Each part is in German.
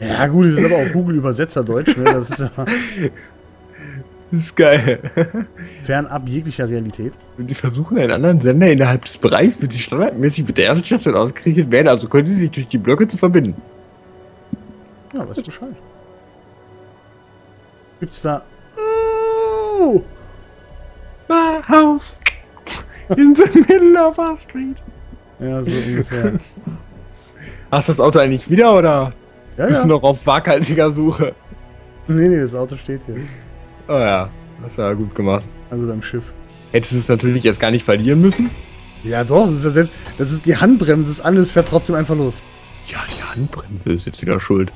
Ja gut, das ist aber auch Google-Übersetzer Deutsch. Ne? Das ist ja... Das ist geil. Fernab jeglicher Realität. Und die versuchen einen anderen Sender innerhalb des Bereichs, mit sich standardmäßig mit der Erdstation ausgerichtet werden, also können sie sich durch die Blöcke zu verbinden. Ja, weißt du Bescheid. Gibt's da... Oh! My house in the middle of our street. Ja, so ungefähr. Hast du das Auto eigentlich wieder, oder ja, bist du noch auf waghalsiger Suche? Nee, nee, das Auto steht hier. Oh ja, das war gut gemacht. Also beim Schiff. Hättest du es natürlich erst gar nicht verlieren müssen? Ja doch, das ist ja selbst... Das ist die Handbremse, ist alles, fährt trotzdem einfach los. Ja, die Handbremse ist jetzt wieder schuld.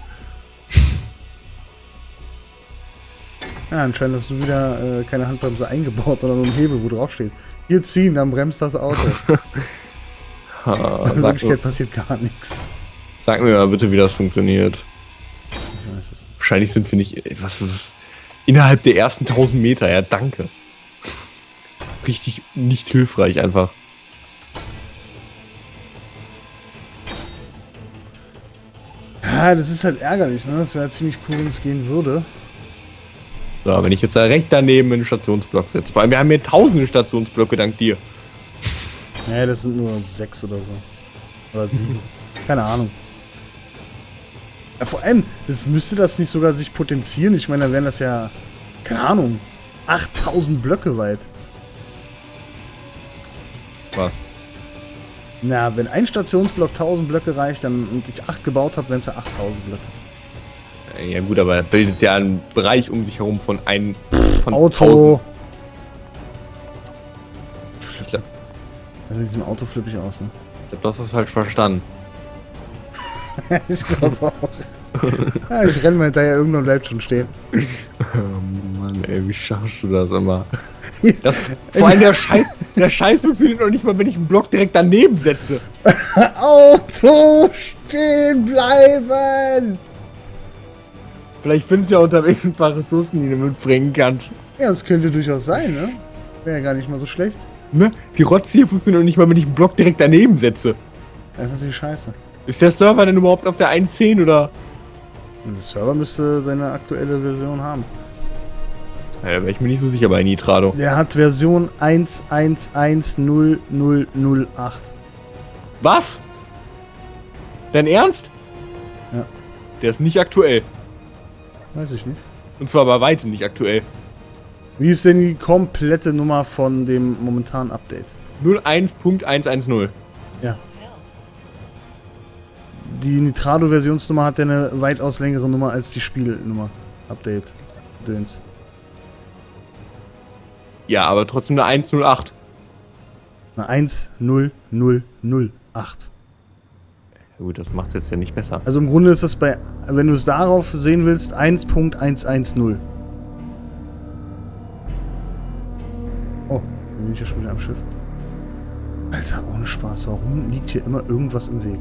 Ja, anscheinend hast du wieder keine Handbremse eingebaut, sondern nur einen Hebel, wo drauf steht. Hier ziehen, dann bremst das Auto. In Wirklichkeit passiert gar nichts. Sag mir mal bitte, wie das funktioniert. Ich weiß es. Wahrscheinlich sind, finde ich... Was? Innerhalb der ersten 1000 Meter, ja, danke. Richtig nicht hilfreich einfach. Ja, das ist halt ärgerlich, ne? Das wäre ziemlich cool, wenn es gehen würde. So, wenn ich jetzt da recht daneben einen Stationsblock setze. Vor allem, wir haben hier tausende Stationsblöcke, dank dir. Nee, das sind nur 6 oder so. Oder 7. Keine Ahnung. Ja, vor allem, das müsste das nicht sogar sich potenzieren. Ich meine, da wären das ja, keine Ahnung, 8000 Blöcke weit. Was? Na, wenn ein Stationsblock 1000 Blöcke reicht, dann und ich 8 gebaut habe, wären es ja 8000 Blöcke. Ja gut, aber er bildet ja einen Bereich um sich herum von einem... Von Auto! 1000. Also mit diesem Auto flippe ich aus, ne? Ich glaube, das ist falsch verstanden. Ich glaube auch. Ja, ich renne mal hinterher, irgendwann bleibt schon stehen. Oh Mann, ey, wie schaffst du das immer? Das, vor allem der Scheiß funktioniert noch nicht mal, wenn ich einen Block direkt daneben setze. Auto, stehen bleiben! Vielleicht findest du ja unterwegs ein paar Ressourcen, die du mitbringen kannst. Ja, das könnte durchaus sein, ne? Wäre ja gar nicht mal so schlecht. Ne? Die Rotze hier funktioniert noch nicht mal, wenn ich einen Block direkt daneben setze. Das ist natürlich scheiße. Ist der Server denn überhaupt auf der 1.10 oder? Der Server müsste seine aktuelle Version haben. Ja, da wäre ich mir nicht so sicher bei Nitrado. Der hat Version 1.1.1.0.0.0.8. Was? Dein Ernst? Ja. Der ist nicht aktuell. Weiß ich nicht. Und zwar bei weitem nicht aktuell. Wie ist denn die komplette Nummer von dem momentanen Update? 01.110. Ja. Die Nitrado-Versionsnummer hat ja eine weitaus längere Nummer als die Spielnummer. Update. Döns. Ja, aber trotzdem eine 108. Eine 10008. Ja, gut, das macht es jetzt ja nicht besser. Also im Grunde ist das bei, wenn du es darauf sehen willst, 1.110. Oh, hier bin ich ja schon wieder am Schiff. Alter, ohne Spaß. Warum liegt hier immer irgendwas im Weg?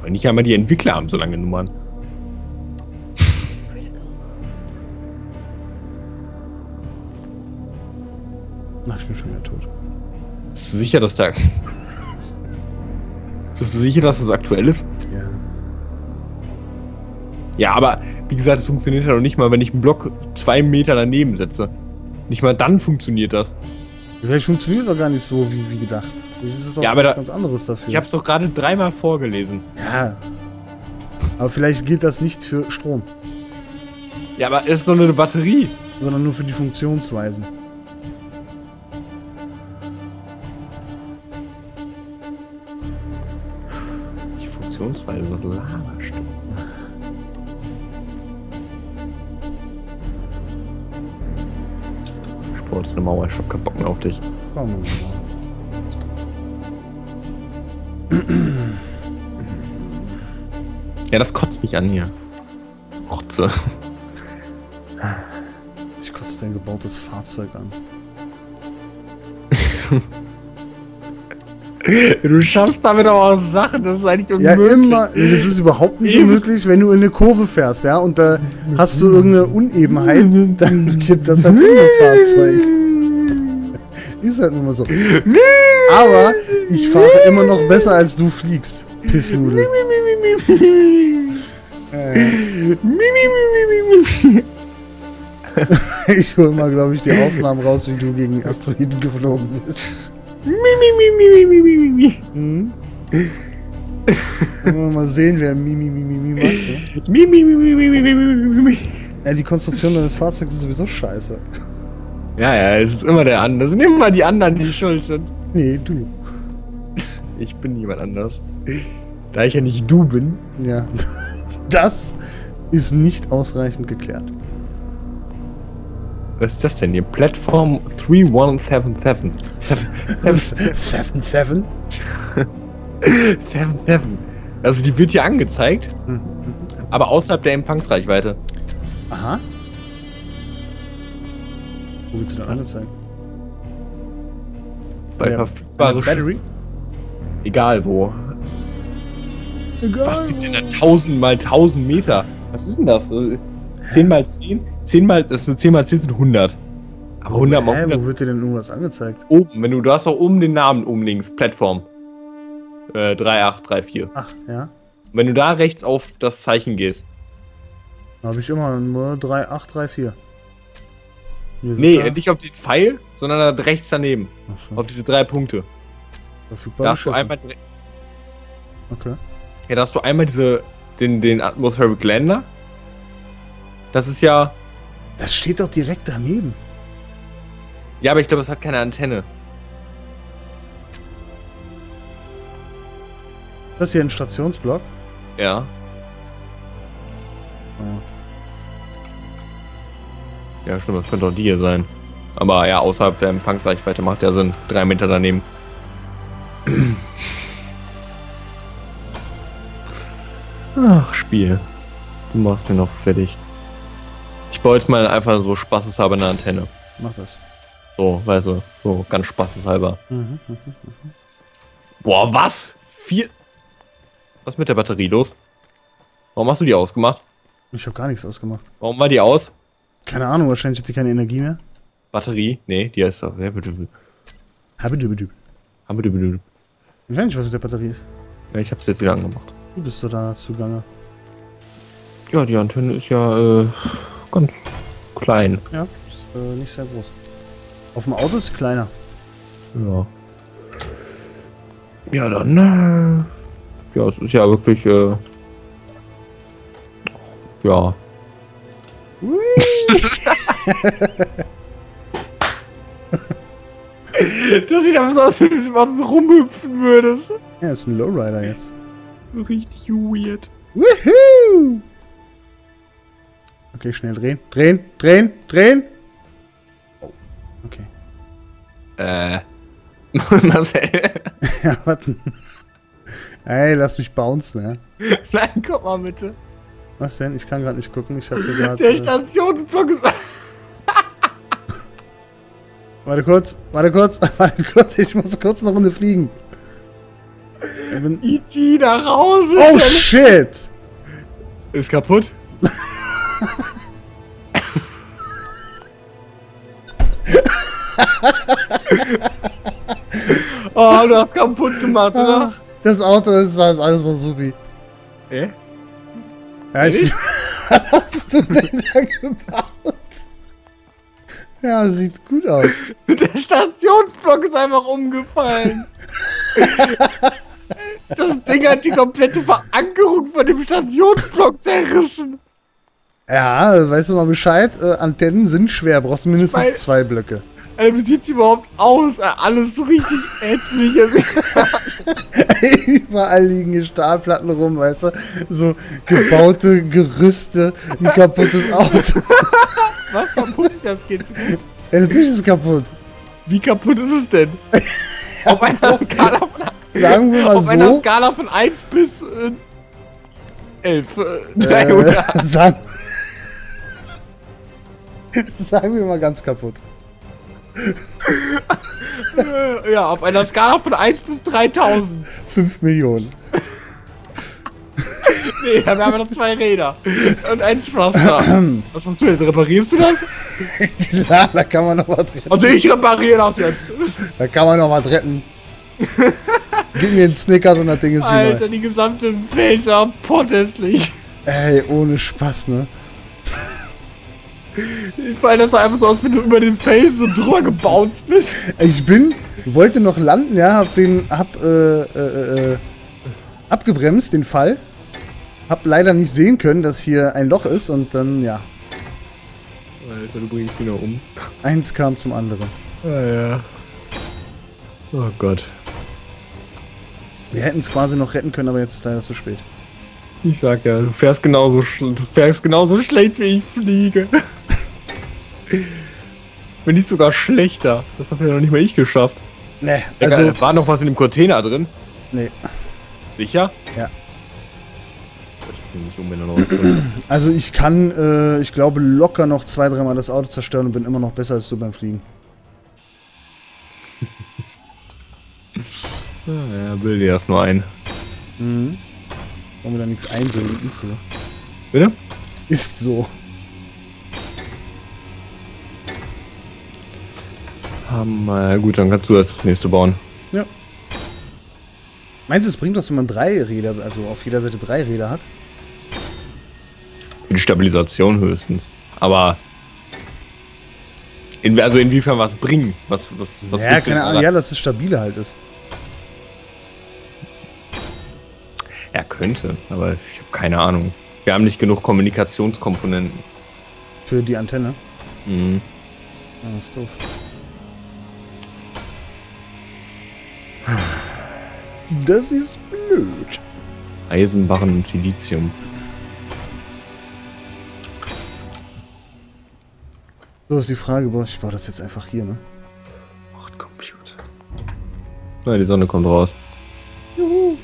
Weil nicht einmal die Entwickler haben so lange Nummern. Na, ich bin schon wieder tot. Bist du sicher, dass der... Bist du sicher, dass das aktuell ist? Ja. Ja, aber wie gesagt, es funktioniert ja noch nicht mal, wenn ich einen Block 2 Meter daneben setze. Nicht mal dann funktioniert das. Vielleicht funktioniert es auch gar nicht so, wie gedacht. Das ist auch ja, aber was da, ganz anderes dafür. Ich hab's doch gerade 3-mal vorgelesen. Ja. Aber vielleicht gilt das nicht für Strom. Ja, aber ist doch nur eine Batterie. Sondern nur für die Funktionsweisen. Die Funktionsweise ist doch Lava-Strom. Sport ist eine Mauer, ich hab keinen Bock mehr auf dich. Komm mal. Ja, das kotzt mich an hier. Rotze. Ich kotze dein gebautes Fahrzeug an. Du schaffst damit aber auch Sachen, das ist eigentlich unmöglich. Ja, immer. Das ist überhaupt nicht unmöglich, wenn du in eine Kurve fährst, ja, und da hast du irgendeine Unebenheit, dann kippt das halt um das Fahrzeug. Ist halt nur mal so. Aber ich fahre immer noch besser, als du fliegst. Pissnudel. Ich hole mal, glaube ich, die Aufnahmen raus, wie du gegen Asteroiden geflogen bist. Hm? Wollen wir mal sehen, wer Mimi macht. Ne? Ja, die Konstruktion deines Fahrzeugs ist sowieso scheiße. Ja, es ist immer der andere. Es sind immer die anderen, die schuld sind. Nee, du. Ich bin niemand anders. Da ich ja nicht du bin. Ja. Das ist nicht ausreichend geklärt. Was ist das denn hier? Plattform 3177. 77? 77. Also die wird hier angezeigt, aber außerhalb der Empfangsreichweite. Aha. Wo willst du denn angezeigt? Bei verfügbare Battery? Egal wo. Egal. Was sind denn da 1000 mal 1000 Meter? Was ist denn das? 10 mal 10? 10 mal, das mit 10 mal 10 sind 100. Aber 100 mal 100. Wo wird dir denn irgendwas angezeigt? Oben, wenn du, du hast auch oben den Namen oben links, Plattform. 3834. Ach, ja. Wenn du da rechts auf das Zeichen gehst. Da habe ich immer nur 3834. Nee, da nicht auf den Pfeil, sondern da rechts daneben. Ach so. Auf diese 3 Punkte. Da hast du einmal... Okay. Ja, da hast du einmal diese... Den Atmospheric Lander. Das ist ja... Das steht doch direkt daneben. Ja, aber ich glaube, es hat keine Antenne. Das ist hier ein Stationsblock? Ja. Oh. Ja, stimmt, das könnte auch die hier sein. Aber ja, außerhalb der Empfangsreichweite macht ja Sinn. 3 Meter daneben. Ach, Spiel. Du machst mir noch fertig. Ich baue jetzt mal einfach so spaßeshalber eine Antenne. Mach das. So, weißt du, so ganz spaßeshalber. Boah, was? 4... Was ist mit der Batterie los? Warum hast du die ausgemacht? Ich habe gar nichts ausgemacht. Warum war die aus? Keine Ahnung, wahrscheinlich hat die keine Energie mehr. Batterie? Nee, die ist doch... Habedübedüb. Ich weiß nicht, was mit der Batterie ist. Ja, ich habe sie jetzt wieder angemacht. Du bist doch da zugange. Ja, die Antenne ist ja ganz klein. Ja, ist nicht sehr groß. Auf dem Auto ist es kleiner. Ja. Ja, dann... ja, es ist ja wirklich... ja. Das sieht einfach so aus, wenn du rumhüpfen würdest. Ja, ist ein Lowrider jetzt. Richtig weird. Woohoo! Okay, schnell drehen. Drehen! Oh, okay. Marcel? Ja, warte. Ey, lass mich bouncen, ne? Nein, guck mal bitte. Was denn? Ich kann gerade nicht gucken. Ich hab hier gerade... Der Stationsblock ist... Warte kurz. Ich muss kurz eine Runde fliegen. E.T. da raus! Oh shit! Ist kaputt? Oh, du hast kaputt gemacht, oder? Das Auto ist alles so supi. Ja, ich... Was hast du denn da gebaut? Ja, sieht gut aus. Der Stationsblock ist einfach umgefallen. Das Ding hat die komplette Verankerung von dem Stationsblock zerrissen. Ja, weißt du mal Bescheid, Antennen sind schwer, brauchst mindestens 2 Blöcke. Alter, wie sieht's überhaupt aus? Alles so richtig ätzliches. Überall liegen hier Stahlplatten rum, weißt du? So gebaute Gerüste, ein kaputtes Auto. Was kaputt ist das? Geht's gut? Ja, natürlich ist es kaputt. Wie kaputt ist es denn? Auf einer Skala von... Sagen wir mal auf so, einer Skala von 1 bis 11, 300. Sagen wir mal ganz kaputt. Ja, auf einer Skala von 1 bis 3000. 5 Millionen. Nee, dann haben wir noch 2 Räder. Und ein Thruster. Was machst du jetzt? Reparierst du das? Klar, da kann man noch was retten. Also ich repariere das jetzt. Da kann man noch was retten. Gib mir einen Snickers und das Ding ist wieder. Alter, die gesamte Welt ist potthässlich. Ey, ohne Spaß, ne? Ich fall das einfach so aus, wenn du über den Felsen so drüber gebounced bist. Ich wollte noch landen, ja, abgebremst, den Fall. Hab leider nicht sehen können, dass hier ein Loch ist und dann, ja. Alter, du bringst mich noch um. Eins kam zum anderen. Ah, ja. Oh Gott. Wir hätten es quasi noch retten können, aber jetzt ist leider zu spät. Ich sag ja, du fährst genauso schlecht, wie ich fliege. Wenn nicht sogar schlechter. Das habe ja noch nicht mal ich geschafft. Nee, also... Egal, war noch was in dem Container drin? Nee. Sicher? Ja. Ich bin nicht unbedingt also ich kann, ich glaube, locker noch 2-3 Mal das Auto zerstören und bin immer noch besser als du beim Fliegen. Ja, bilde dir das nur ein. Mhm. Wollen wir da nichts einbilden, ist so. Bitte? Ist so. Gut, dann kannst du erst das nächste bauen. Ja. Meinst du, es bringt was, wenn man 3 Räder, also auf jeder Seite 3 Räder hat? Für die Stabilisation höchstens. Aber... inwiefern was bringen? Was ja, keine Ahnung, ja, dass es stabiler halt ist. Er könnte, aber ich habe keine Ahnung. Wir haben nicht genug Kommunikationskomponenten. Für die Antenne? Mhm. Ja, das ist doof. Das ist blöd. Eisenbarren und Silizium. So ist die Frage, ich baue das jetzt einfach hier, ne? Bordcomputer. Nein, die Sonne kommt raus. Juhu.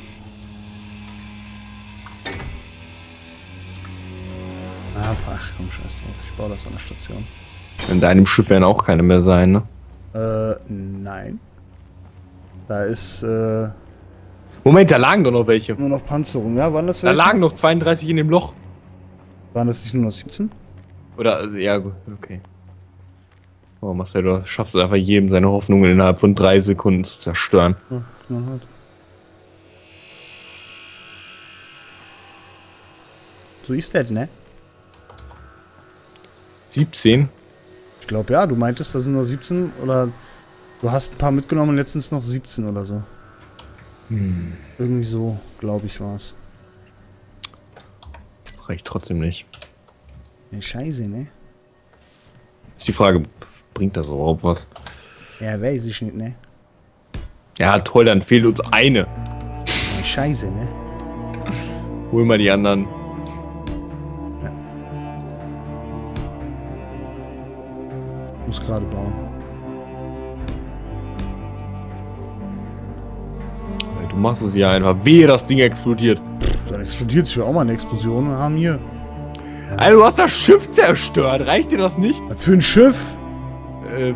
Ach komm, scheiß drauf, ich baue das an der Station. In deinem Schiff werden auch keine mehr sein, ne? Nein. Da ist, Moment, da lagen doch noch welche. Nur noch Panzerung, ja, waren das welche? Da lagen noch 32 in dem Loch. Waren das nicht nur noch 17? Oder, ja, gut, okay. Oh, Marcel, du schaffst es einfach jedem seine Hoffnungen innerhalb von 3 Sekunden zu zerstören. Ja, klar halt. So ist das, ne? 17? Ich glaube ja, du meintest, da sind nur 17 oder du hast ein paar mitgenommen und letztens noch 17 oder so. Hm. Irgendwie so, glaube ich, war es. Reicht trotzdem nicht. Ne, scheiße, ne? Ist die Frage, bringt das überhaupt was? Ja, weiß ich nicht, ne? Ja, toll, dann fehlt uns eine. Nee, scheiße, ne? Hol mal die anderen. Muss gerade bauen. Du machst es ja einfach. Wehe, das Ding explodiert. Dann explodiert sich ja auch mal eine Explosion. Wir haben hier. Alter, du hast das Schiff zerstört. Reicht dir das nicht? Was für ein Schiff?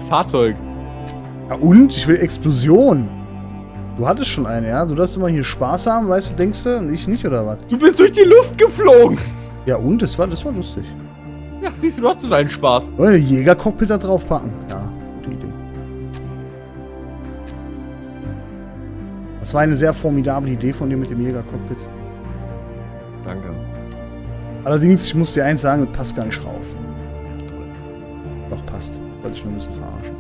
Fahrzeug. Ja, und? Ich will Explosion. Du hattest schon eine, ja? Du darfst immer hier Spaß haben, weißt du, denkst du? Und ich nicht, oder was? Du bist durch die Luft geflogen. Ja, und? Das war lustig. Ja, siehst du, du hast so deinen Spaß. Oh, Jägercockpit da draufpacken. Ja, gute Idee. Das war eine sehr formidable Idee von dir mit dem Jägercockpit. Danke. Allerdings, ich muss dir eins sagen, das passt gar nicht drauf. Doch, passt. Wollte ich nur ein bisschen verarschen.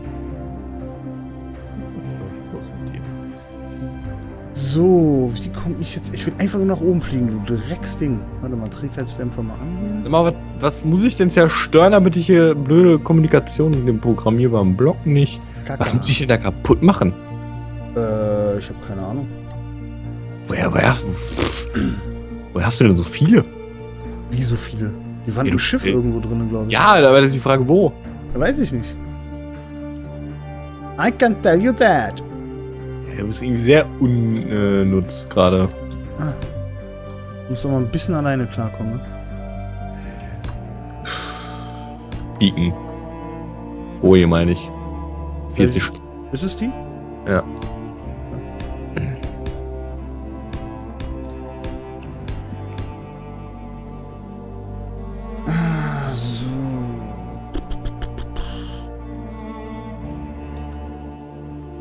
Was ist los mit dir? So, wie komme ich jetzt... Ich will einfach nur nach oben fliegen, du Drecksding. Warte mal, Trägheitsdämpfer mal an. Was muss ich denn zerstören, damit ich hier blöde Kommunikation mit dem programmierbaren Block nicht... Kaka. Was muss ich denn da kaputt machen? Ich habe keine Ahnung. Woher hast du denn so viele? Wie so viele? Die waren im Schiff irgendwo drin, glaube ich. Ja, aber das ist die Frage, wo? Da weiß ich nicht. I can tell you that. Du bist irgendwie sehr unnutz gerade. Ah. Du musst doch mal ein bisschen alleine klarkommen, ne? Beacon. Oh, hier meine ich. 40 Stück. Ist es die? Ja. So.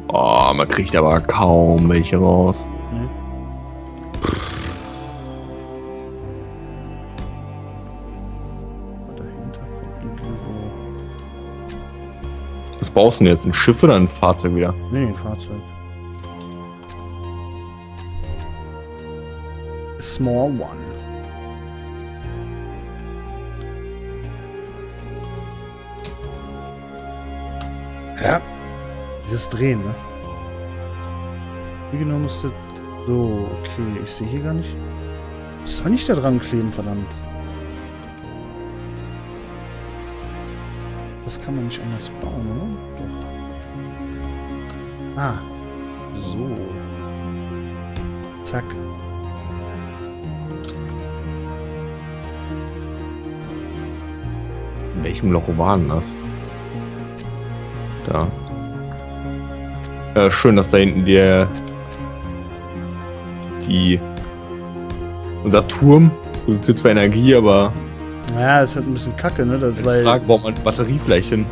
Oh, man kriegt aber kaum welche raus. Was baust du denn jetzt? Ein Schiff oder ein Fahrzeug wieder? Nee, ein Fahrzeug. A small one. Ja. Dieses Drehen, ne? Wie genau musste... So, okay. Ich sehe hier gar nicht... Was soll ich da dran kleben, verdammt? Das kann man nicht anders bauen, oder? Doch. Ah. So. Zack. In welchem Loch war denn das? Da. Schön, dass da hinten unser Turm produziert zwar Energie, aber... Naja, das ist halt ein bisschen kacke, ne? Das, weil... Frage, warum man eine Batterie vielleicht hin?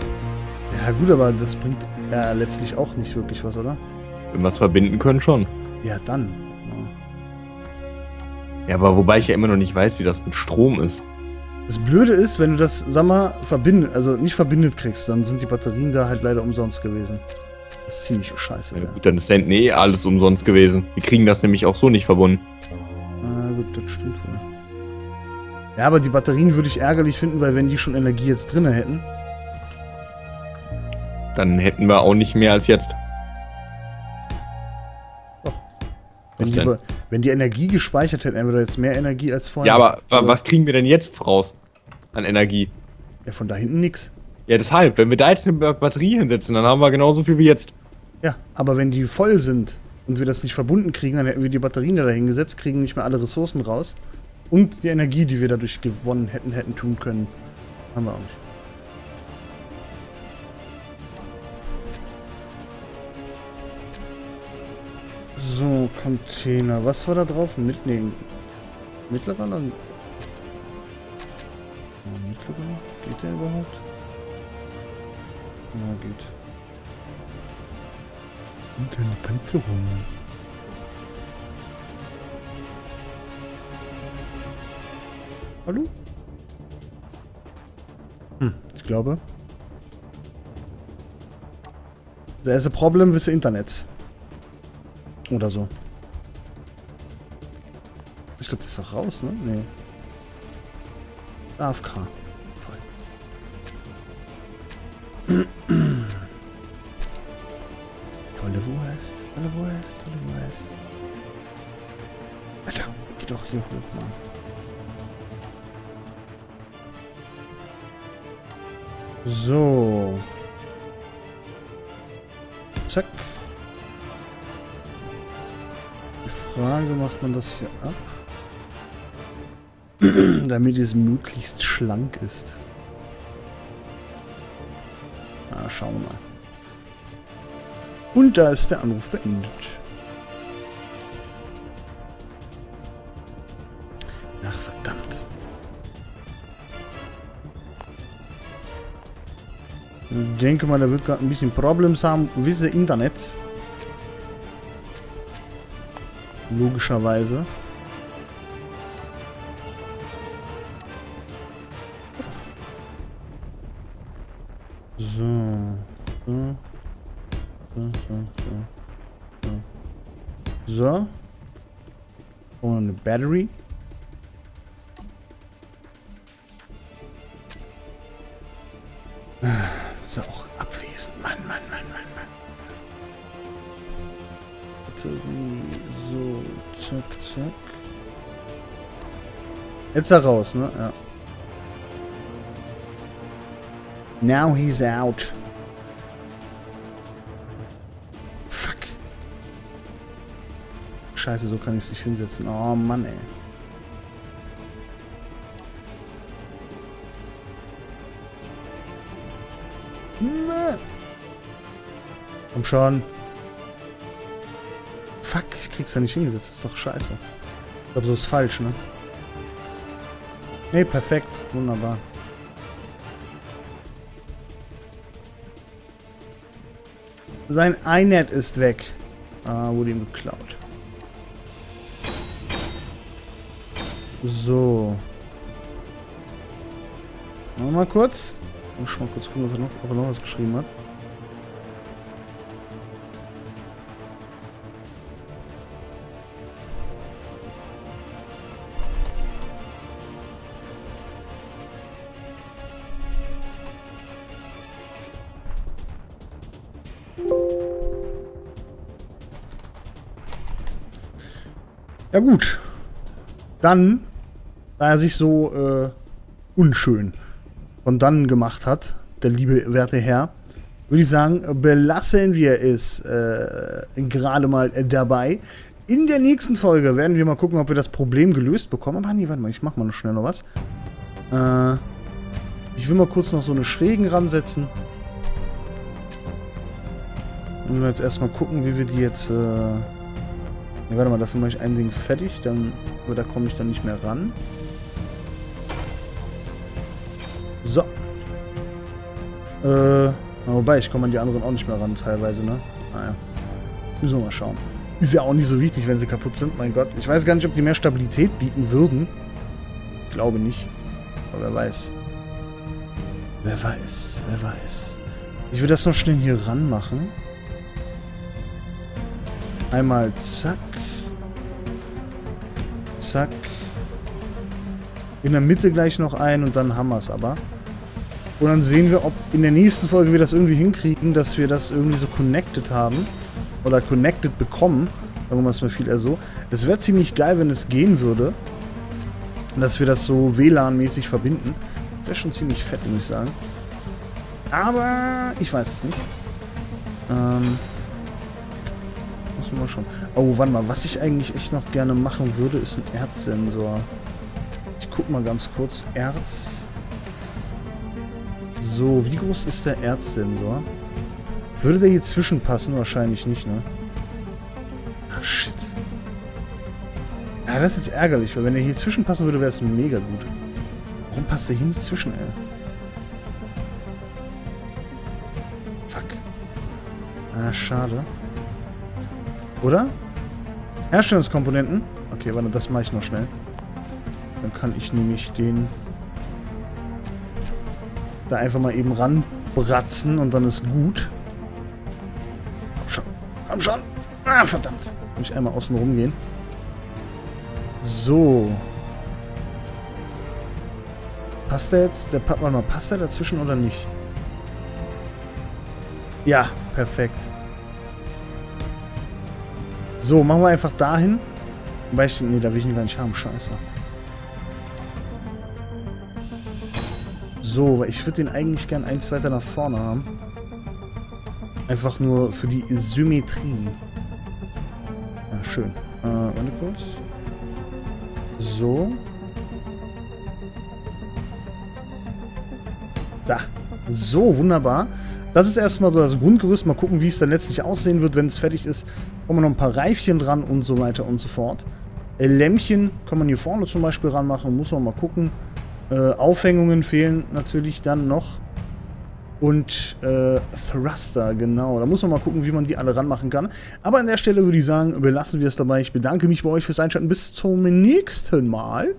Ja gut, aber das bringt ja letztlich auch nicht wirklich was, oder? Wenn wir es verbinden können, schon. Ja, dann. Ja. Ja, aber wobei ich ja immer noch nicht weiß, wie das mit Strom ist. Das Blöde ist, wenn du das, sag mal, nicht verbindet kriegst, dann sind die Batterien da halt leider umsonst gewesen. Das ist ziemlich scheiße. Ja, ja. Gut, dann ist hinten eh alles umsonst gewesen. Wir kriegen das nämlich auch so nicht verbunden. Na gut, das stimmt wohl. Ja, aber die Batterien würde ich ärgerlich finden, weil wenn die schon Energie jetzt drin hätten... Dann hätten wir auch nicht mehr als jetzt. Doch. Wenn die Energie gespeichert hätten, hätten wir jetzt mehr Energie als vorher. Ja, aber was kriegen wir denn jetzt voraus an Energie? Ja, von da hinten nix. Ja, deshalb, wenn wir da jetzt eine Batterie hinsetzen, dann haben wir genauso viel wie jetzt. Ja, aber wenn die voll sind und wir das nicht verbunden kriegen, dann hätten wir die Batterien da hingesetzt, kriegen nicht mehr alle Ressourcen raus. Und die Energie, die wir dadurch gewonnen hätten, tun können, haben wir auch nicht. So, Container. Was war da drauf? Mitnehmen. Mittlerer Land? Mittlerer? Geht der überhaupt? Na, geht. Und eine Panzerung. Hallo? Hm, ich glaube. There is a problem with the Internet. Oder so. Ich glaube, das ist doch raus, ne? Nee. AFK. Toll. Tolle Wurst. Alter, geh doch hier hoch, Mann. So. Zack. Die Frage, macht man das hier ab? Damit es möglichst schlank ist. Na, schauen wir mal. Und da ist der Anruf beendet. Ach, verdammt. Ich denke mal, da wird gerade ein bisschen Problems haben with the Internet. Logischerweise. So. Und eine Battery. So, auch abwesend. Mann. Batterie. So, zack. Jetzt er raus, ne? Ja. Now he's out. Scheiße, so kann ich es nicht hinsetzen. Oh Mann, ey. Komm schon. Fuck, ich krieg's ja nicht hingesetzt. Das ist doch scheiße. Ich glaube, so ist falsch, ne? Ne, perfekt. Wunderbar. Sein iNet ist weg. Ah, wurde ihm geklaut. So. Machen wir mal kurz. Ich muss mal kurz gucken, ob er noch was geschrieben hat. Ja gut. Dann, da er sich so unschön von dannen gemacht hat, der liebe werte Herr, würde ich sagen, belassen wir es gerade mal dabei. In der nächsten Folge werden wir mal gucken, ob wir das Problem gelöst bekommen. Aber nee, warte mal, ich mach mal noch schnell noch was. Ich will mal kurz noch so eine Schrägen ransetzen. Wenn wir jetzt erstmal gucken, wie wir die jetzt... Nee, warte mal, dafür mache ich ein Ding fertig, dann, aber da komme ich dann nicht mehr ran. So. Wobei, ich komme an die anderen auch nicht mehr ran teilweise, ne? Naja. Müssen wir mal schauen. Ist ja auch nicht so wichtig, wenn sie kaputt sind, mein Gott. Ich weiß gar nicht, ob die mehr Stabilität bieten würden. Ich glaube nicht. Aber wer weiß. Wer weiß, wer weiß. Ich will das noch schnell hier ran machen. Einmal zack. Zack. In der Mitte gleich noch ein und dann haben wir es aber. Und dann sehen wir, ob in der nächsten Folge wir das irgendwie hinkriegen, dass wir das irgendwie so connected haben. Oder connected bekommen. Sagen wir mal, es mal viel eher so. Es wäre ziemlich geil, wenn es gehen würde. Dass wir das so WLAN-mäßig verbinden. Das wäre schon ziemlich fett, muss ich sagen. Aber ich weiß es nicht. Müssen wir schon. Oh, warte mal. Was ich eigentlich echt noch gerne machen würde, ist ein Erzsensor. Ich guck mal ganz kurz. Erz. So, wie groß ist der Erzsensor? Würde der hier zwischenpassen? Wahrscheinlich nicht, ne? Ah, shit. Ja, das ist jetzt ärgerlich, weil wenn der hier zwischenpassen würde, wäre es mega gut. Warum passt der hier nicht zwischen, ey? Fuck. Ah, schade. Oder? Herstellungskomponenten? Okay, warte, das mache ich noch schnell. Dann kann ich nämlich den... da einfach mal eben ranbratzen und dann ist gut. Komm schon. Komm schon. Ah, verdammt. Muss ich einmal außen rum gehen. So. Passt der jetzt? Der Warte mal, passt der dazwischen oder nicht? Ja, perfekt. So, machen wir einfach dahin. Wobei ich... nee, da will ich ihn gar nicht haben. Scheiße. So, weil ich würde den eigentlich gern eins weiter nach vorne haben. Einfach nur für die Symmetrie. Ja, schön. Warte kurz. So. Da. So, wunderbar. Das ist erstmal so das Grundgerüst. Mal gucken, wie es dann letztlich aussehen wird, wenn es fertig ist. Kommen noch ein paar Reifchen dran und so weiter und so fort. Lämpchen kann man hier vorne zum Beispiel ranmachen. Muss man mal gucken. Aufhängungen fehlen natürlich dann noch. Und Thruster, genau. Da muss man mal gucken, wie man die alle ranmachen kann. Aber an der Stelle würde ich sagen, belassen wir es dabei. Ich bedanke mich bei euch fürs Einschalten. Bis zum nächsten Mal.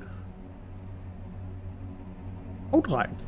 Haut rein.